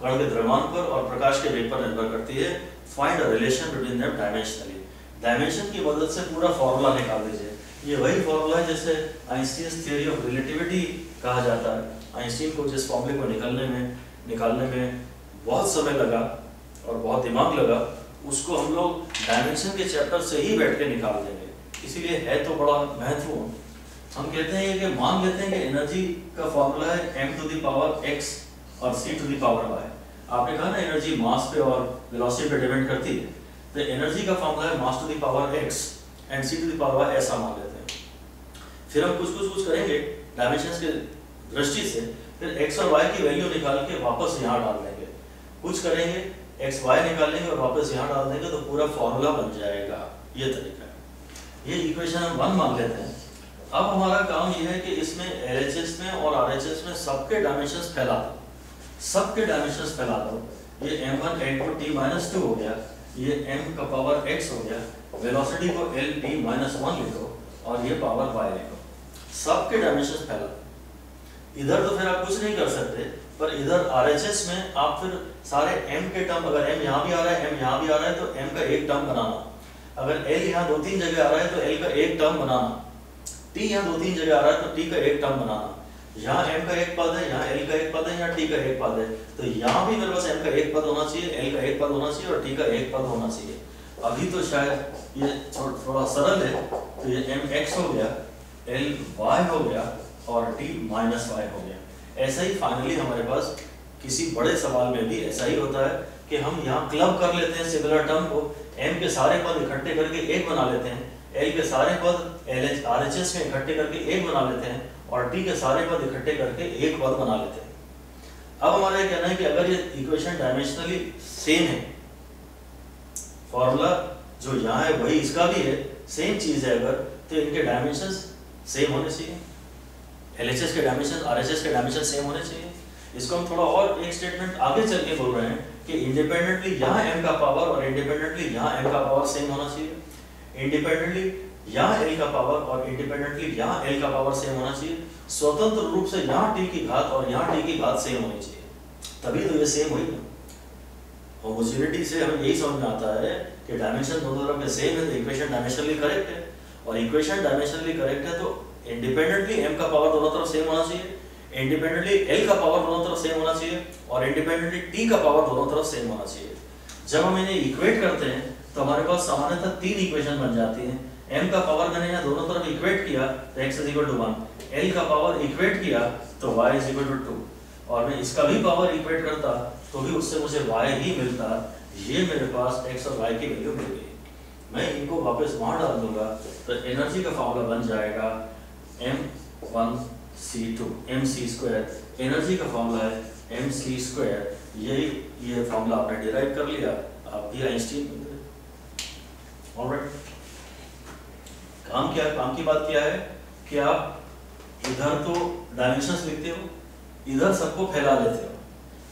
कण के द्रव्यमान पर और प्रकाश के वेग पर निर्भर करती है। Find a relation between them dimensionally. Dimension की मदद से पूरा फॉर्मूला निकाल दीजिए। ये वही फॉर्मूला है जैसे आइंस्टीन थ्योरी ऑफ रिलेटिविटी कहा जाता है। आइंस्टीन को जिस फॉर्मूले को निकालने में निकालने में बहुत समय लगा और बहुत दिमाग लगा, उसको हम लोग डायमेंशन के चैप्टर से ही बैठ के निकाल देंगे, इसीलिए है तो बड़ा महत्वपूर्ण। हम कहते हैं कि मान लेते हैं कि एनर्जी का फॉर्मूला है m to the power x और c to the power y। आपने कहा ना एनर्जी मास पे और वेलोसिटी पे डिपेंड करती है, तो एनर्जी का फॉर्मूला है mass to the power x and c to the power y, ऐसा मान लेते हैं। फिर हम कुछ कुछ कुछ करेंगे डायमेंशंस के दृष्टि से, फिर x और y की वैल्यू निकाल के वापस यहाँ डाल देंगे, कुछ करेंगे x y निकालेंगे और वापस यहाँ डाल देंगे, तो पूरा फॉर्मूला बन जाएगा। ये तरीका, ये इक्वेशन हम वन मान लेते हैं। अब हमारा काम यह है कि इसमें L H S में और R H S में सबके डायमेंशंस फैला दो, सबके डायमेंशंस फैला दो। ये m one n two t minus two हो गया, ये m का पावर x हो गया, वेलोसिटी को l t माइनस वन लिखो और ये पावर y लिखो, सबके डायमेंशंस फैला दो। इधर तो फिर आप कुछ नहीं कर सकते, पर इधर R H S में आप फिर सारे m के टर्म, अगर m यहाँ भी आ रहा है m यहाँ भी आ रहा है तो m का एक टर्म बनाना, अगर L यहाँ दो तीन जगह आ रहा है तो L का एक टर्म बनाना, T यहाँ दो तीन जगह आ रहा है तो T का एक टर्म बनाना। यहाँ M का एक पद है, यहाँ L का एक पद है, यहाँ T का एक पद है, तो यहाँ भी मेरे पास M का एक पद होना चाहिए, L का एक पद होना चाहिए और T का एक पद होना चाहिए। अभी तो शायद ये थोड़ा सरल है, तो ये M x हो गया, L y हो गया और T माइनस y हो गया। ऐसा ही फाइनली हमारे पास किसी बड़े सवाल में भी ऐसा ही होता है कि हम यहाँ क्लब कर लेते हैं सिमिलर टर्म को, m के सारे पद इकट्ठे करके एक बना लेते हैं, l के सारे पद L H, R H S में इकट्ठे करके एक बना लेते हैं और t के सारे पद इकट्ठे करके एक पद बना लेते हैं। अब हमारा ये कहना है कि अगर ये इक्वेशन डायमेंशनली सेम है, फॉर्मूला जो यहाँ है वही इसका भी है, सेम चीज है अगर, तो इनके डायमेंशन सेम होने चाहिए, L H S के डायमेंशन R H S के डायमेंशन सेम होने चाहिए। इसको हम थोड़ा और एक स्टेटमेंट आगे चल के बोल रहे हैं कि इंडिपेंडेंटली यहाँ m का पावर और इंडिपेंडेंटली यहाँ m का पावर सेम होना चाहिए, इंडिपेंडेंटली यहाँ l का पावर और इंडिपेंडेंटली यहाँ l का पावर सेम होना चाहिए, स्वतंत्र रूप से यहाँ t की घात और यहाँ t की घात सेम होनी चाहिए, तभी तो ये सेम हुई ना। होमोजेनिटी से हमें यही समझ में आता है कि डायमेंशन दोनों तरफ में सेम है, इक्वेशन डायमेंशनली करेक्ट है, और इक्वेशन डायमेंशनली करेक्ट है तो इंडिपेंडेंटली m का पावर दोनों तरफ सेम होना चाहिए, इंडिपेंडेंटली L का पावर दोनों तरफ सेम होना चाहिए और इंडिपेंडेंटली T का पावर दोनों तरफ सेम होना चाहिए। जब हम इन्हें इक्वेट करते हैं तो हमारे पास सामान्यतः तीन इक्वेशन बन जाती हैं। M का पावर मैंने यहाँ दोनों तरफ इक्वेट किया तो x is equal to one, L का पावर इक्वेट किया तो y is equal to two, और मैं इसका भी पावर इक्वेट करता तो भी उससे मुझे y ही मिलता। ये मेरे पास x और y की वैल्यू मिल गई, मैं इनको वापस वहाँ डाल दूंगा तो एनर्जी का फॉर्मूला बन जाएगा M one C two, mc square. Energy का फॉर्मूला है mc स्क्वायर। यही ये, ये फॉर्मूला आपने डिराइव कर लिया, आप भी आइंस्टीन बन गए। ऑलराइट, काम क्या है, काम की बात क्या है कि आप इधर तो डायमेंशंस लिखते हो, इधर सबको फैला लेते हो,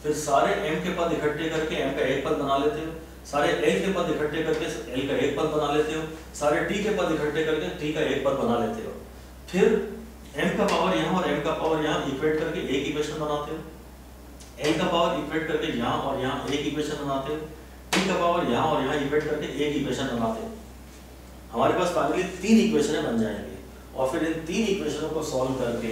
फिर सारे m के पद इकट्ठे करके m का एक पद बना लेते हो, सारे l के पद इकट्ठे करके l का एक पद बना लेते हो, सारे t के पद इकट्ठे करके t का एक पद बना लेते हो, फिर m का पावर यहाँ और m का पावर यहाँ इक्वेट करके एक इक्वेशन बनाते हो, l का पावर इक्वेट करके यहाँ और यहाँ एक इक्वेशन बनाते हो, t का पावर यहाँ और यहाँ इक्वेट करके एक इक्वेशन बनाते हो। हमारे पास फाइनली तीन इक्वेशन बन जाएंगे और फिर इन तीन इक्वेशनों को सॉल्व करके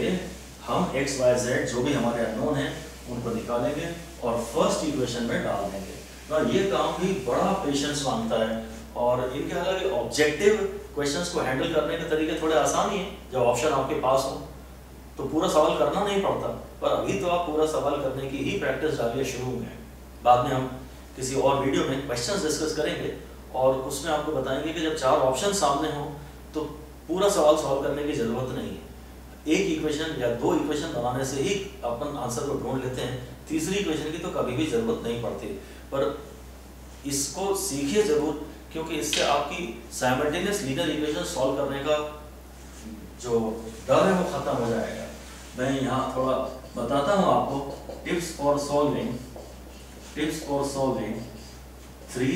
हम x y z जो भी हमारे अननोन हैं उनको निकालेंगे और फर्स्ट इक्वेशन में डाल देंगे। तो ये काम भी बड़ा पेशेंस मांगता है और इनके हालांकि ऑब्जेक्टिव क्वेश्चंस को हैंडल करने के तरीके थोड़े आसान ही हैं, जब ऑप्शन आपके पास हो तो पूरा सवाल करना नहीं पड़ता, पर अभी तो आप पूरा सवाल करने की ही प्रैक्टिस डालिए शुरू में। बाद में हम किसी और वीडियो में क्वेश्चंस डिस्कस करेंगे और उसमें आपको बताएंगे कि जब चार ऑप्शन सामने हो तो पूरा सवाल सॉल्व करने की जरूरत नहीं है, एक इक्वेशन या दो इक्वेशन बनाने से ही अपन आंसर को ढूंढ लेते हैं, तीसरी इक्वेशन की तो कभी भी जरूरत नहीं पड़ती। पर इसको सीखिए जरूर, क्योंकि इससे आपकी साइमल्टेनियस लीनियर इक्वेशन सॉल्व करने का जो डर है वो खत्म हो जाएगा। मैं यहाँ थोड़ा बताता हूँ आपको tips for solving tips for solving three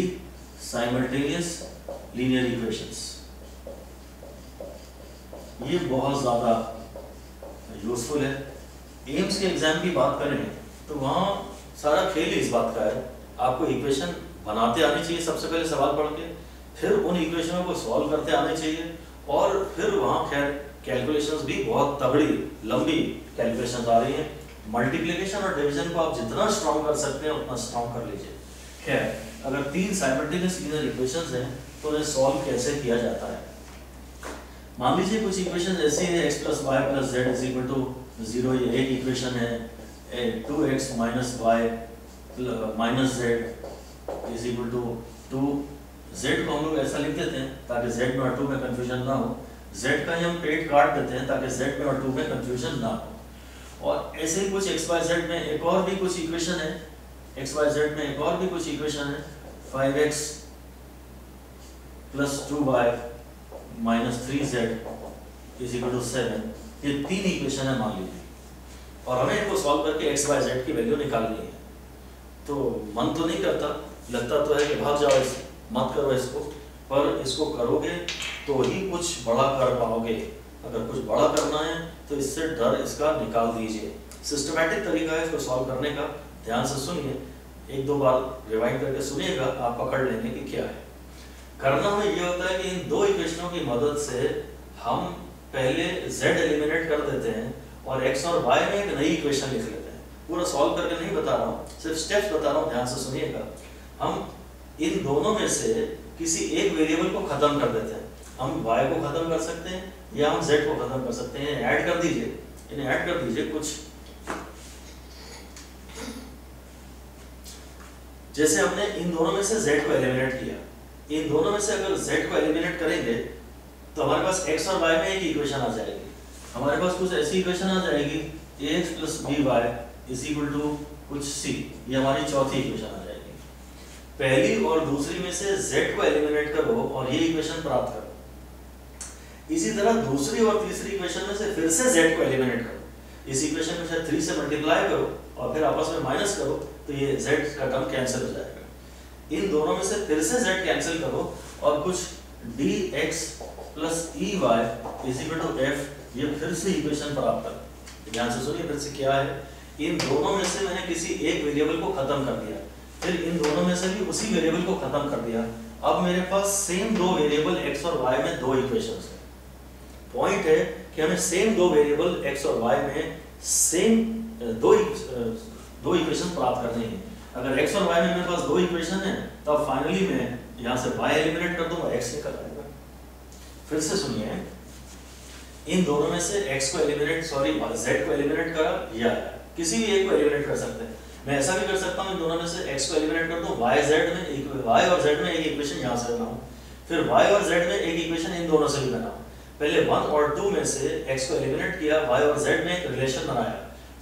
simultaneous linear equations. ये बहुत ज़्यादा यूजफुल है। एम्स के एग्जाम की बात करें तो वहाँ सारा खेल इस बात का है, आपको इक्वेशन बनाते आने चाहिए सबसे पहले सवाल पढ़ के, फिर उन इक्वेशनों को सॉल्व करते आने चाहिए, और फिर वहाँ खैर कैलकुलेशंस भी बहुत तगड़ी लंबी कैलकुलेशंस आ रही हैं। मल्टीप्लिकेशन और डिवीजन को आप जितना स्ट्रॉन्ग कर सकते हैं उतना स्ट्रॉन्ग कर लीजिए। खैर, अगर तीन साइमल्टेनियस लीनियर इक्वेशंस हैं तो उन्हें सॉल्व कैसे किया जाता है? मान लीजिए कुछ इक्वेशन ऐसी हैं, x plus y plus z is equal to zero, ये एक इक्वेशन है। Two x minus y minus z is equal to two, z को हम लोग ऐसा लिख देते हैं ताकि जेड में और टू में कन्फ्यूजन ना हो, जेड का ही हम पेट काट देते हैं ताकि जेड में और टू में कन्फ्यूजन ना हो। और ऐसे ही कुछ एक्स वाई जेड में एक और भी कुछ इक्वेशन है, एक्स वाई जेड में एक और भी कुछ इक्वेशन है, five x plus two y minus three z is equal to seven, ये तीन इक्वेशन है मान लीजिए, और हमें इनको सॉल्व करके एक्स वाई जेड की वैल्यू निकालनी है। तो मन तो नहीं करता, लगता तो है कि भाग जाओ इससे, मत करो इसको, पर इसको करोगे तो ही कुछ बड़ा कर पाओगे। अगर कुछ बड़ा करना है तो इससे डर इसका निकाल दीजिए। सिस्टमेटिक तरीका है इसको सॉल्व करने का, ध्यान से सुनिए, एक दो बार रिवाइंड करके सुनिएगा, आप पकड़ लेंगे कि क्या है। करना हमें यह होता है कि इन दो इक्वेशनों की मदद से हम पहले जेड एलिमिनेट कर देते हैं और एक्स और वाई में एक नई इक्वेशन लिख लेते हैं। पूरा सॉल्व करके नहीं बता रहा हूँ, सिर्फ स्टेप्स बता रहा हूँ, ध्यान से सुनिएगा। हम इन दोनों में से किसी एक वेरिएबल को खत्म कर देते हैं, हम y को खत्म कर सकते हैं या हम z को खत्म कर सकते हैं। ऐड कर दीजिए, इन्हें ऐड कर दीजिए कुछ, जैसे हमने इन दोनों में से z को एलिमिनेट किया, इन दोनों में से अगर z को एलिमिनेट करेंगे तो हमारे पास x और y में एक इक्वेशन आ जाएगी। हमारे पास कुछ ऐसी इक्वेशन आ जाएगी ax plus b y is equal to कुछ सी, ये हमारी चौथी इक्वेशन आ जाएगी। पहली और दूसरी में से z को एलिमिनेट करो और ये इक्वेशन प्राप्त करो। इसी तरह दूसरी और तीसरी इक्वेशन में से फिर से z को एलिमिनेट करो, इस इक्वेशन को शायद थ्री से मल्टीप्लाई करो और फिर आपस में माइनस करो तो ये z का टर्म कैंसिल हो जाएगा। इन दोनों में से फिर से z कैंसिल करो और कुछ dx plus e y is equal to f, ये फिर से इक्वेशन प्राप्त करो। ध्यान से सुनिए फिर से क्या है, इन दोनों में से मैंने किसी एक वेरिएबल को खत्म कर दिया, फिर इन दोनों में से भी उसी वेरिएबल को खत्म कर दिया। अब मेरे पास सेम दो वेरिएबल x और y में दो इक्वेशंस हैं। पॉइंट है कि हमें सेम दो वेरिएबल x और y में सेम दो दो इक्वेशन प्राप्त करनी है। अगर x और y में मेरे पास दो इक्वेशन है तब फाइनली मैं यहाँ से y एलिमिनेट कर दूंगा, x निकल आएगा। फिर से सुनिए, इन दोनों में से x को एलिमिनेट सॉरी z को एलिमिनेट करा, यह किसी भी एक को एलिमिनेट कर सकते हैं। मैं ऐसा भी कर सकता हूँ, इन दोनों में से x को एलिमिनेट कर दूँ, y z में एक y और z में एक इक्वेशन यहाँ से बनाऊँ, फिर y और z में एक इक्वेशन इन दोनों से भी बनाऊँ। पहले वन और टू में से x को एलिमिनेट किया, y और z में एक रिलेशन बनाया,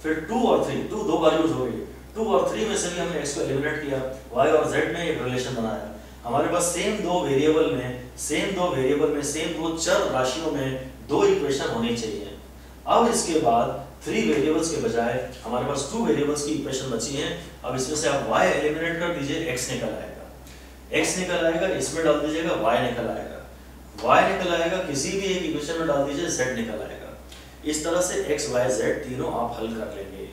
फिर टू और थ्री, टू दो बार यूज हो गई, टू और थ्री में से भी हमने x को एलिमिनेट किया, y और z में एक रिलेशन बनाया। हमारे पास सेम दो वेरिएबल में सेम दो वेरिएबल में सेम दो चर राशियों में दो इक्वेशन होनी चाहिए। अब इसके बाद थ्री वेरिएबल्स के बजाय हमारे पास टू वेरिएबल्स की इक्वेशन बची हैं। अब इसमें से आप y एलिमिनेट कर दीजिए, x निकल आएगा, x निकल आएगा, इसमें डाल दीजिएगा y निकल आएगा, y निकल आएगा, किसी भी एक इक्वेशन में डाल दीजिए z निकल आएगा। इस तरह से x y z तीनों आप हल कर लेंगे।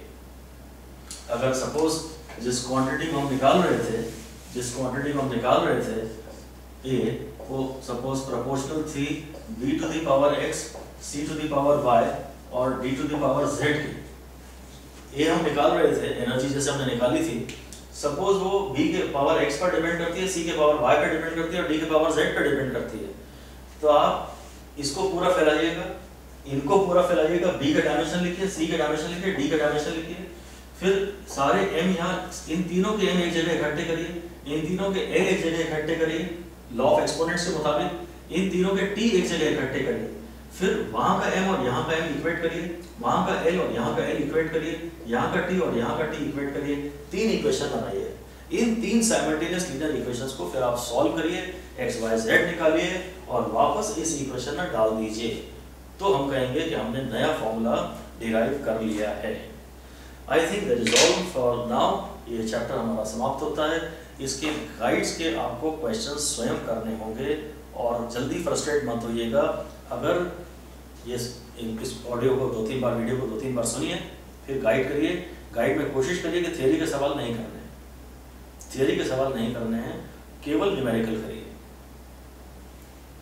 अगर सपोज जिस क्वांटिटी को हम निकाल रहे थे जिस क्वांटिटी को हम निकाल रहे थे a वो सपोज प्रोपोर्शनल थी b to the power x, c to the power y और d to the power z की, ये हम निकाल रहे थे एनर्जी जैसे हमने निकाली थी। सपोज वो b के पावर x पर डिपेंड करती है, c के पावर y पर डिपेंड करती है और d के पावर z पर डिपेंड करती है। तो आप इसको पूरा फैलाइएगा, इनको पूरा फैलाइएगा, बी का डायमेंशन लिखिए, सी का डायमेंशन लिखिए, डी का डायमेंशन लिखिए, फिर सारे एम यहाँ इन तीनों के एम एक जगह इकट्ठे करिए, इन तीनों के एल एक जगह इकट्ठे करिए लॉ ऑफ एक्सपोनेंट्स के मुताबिक, इन तीनों के टी एक जगह इकट्ठे करिए, फिर वहाँ का एम और यहाँ का एम इक्वेट करिए, वहाँ का एल और यहाँ का एल इक्वेट करिए, यहाँ का टी और यहाँ का टी इक्वेट करिए, तीन इक्वेशन बनाइए। इन तीन साइमल्टेनियस लीनियर इक्वेशंस को फिर आप सॉल्व करिए, एक्स वाई जेड निकालिए और वापस इस इक्वेशन में डाल दीजिए, तो हम कहेंगे कि हमने नया फॉर्मूला डिराइव कर लिया है। I think that is all for now. ये चैप्टर हमारा समाप्त होता है। इसके गाइड्स के आपको क्वेश्चन स्वयं करने होंगे और जल्दी फ्रस्ट्रेट मत होइएगा। अगर ये इस ऑडियो को दो तीन बार, वीडियो को दो तीन बार सुनिए, फिर गाइड करिए। गाइड में कोशिश करिए कि थ्योरी के सवाल नहीं करने, थियरी के सवाल नहीं करने हैं, केवल न्यूमेरिकल करिए।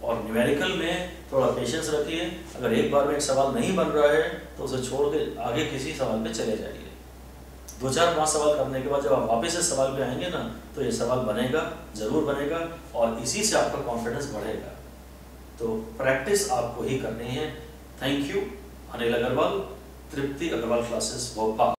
और न्यूमेरिकल में थोड़ा पेशेंस रखिए। अगर एक बार में एक सवाल नहीं बन रहा है तो उसे छोड़ के आगे किसी सवाल पे चले जाइए। दो चार पांच सवाल करने के बाद जब आप वापस इस सवाल पे आएंगे ना, तो ये सवाल बनेगा, जरूर बनेगा, और इसी से आपका कॉन्फिडेंस बढ़ेगा। तो प्रैक्टिस आपको ही करनी है। Thank you. Anil Agrawal, Tripti Agrawal classes, Bhopal.